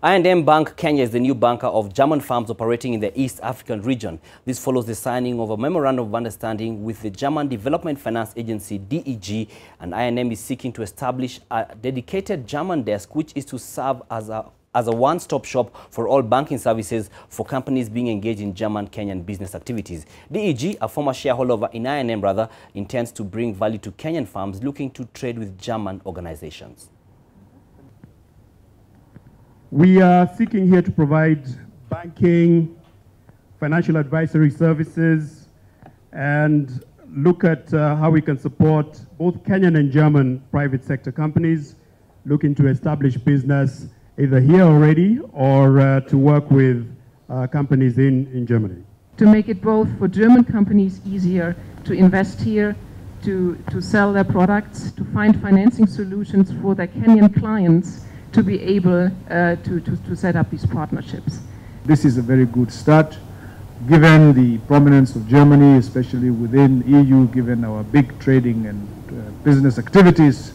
I&M Bank Kenya is the new banker of German firms operating in the East African region. This follows the signing of a memorandum of understanding with the German Development Finance Agency, DEG, and I&M is seeking to establish a dedicated German desk, which is to serve as a one-stop shop for all banking services for companies being engaged in German-Kenyan business activities. DEG, a former shareholder in I&M, intends to bring value to Kenyan firms looking to trade with German organizations. We are seeking here to provide banking, financial advisory services, and look at how we can support both Kenyan and German private sector companies looking to establish business either here already or to work with companies in Germany. To make it both for German companies easier to invest here, to sell their products, to find financing solutions for their Kenyan clients, to be able to set up these partnerships. This is a very good start, given the prominence of Germany, especially within EU, given our big trading and business activities.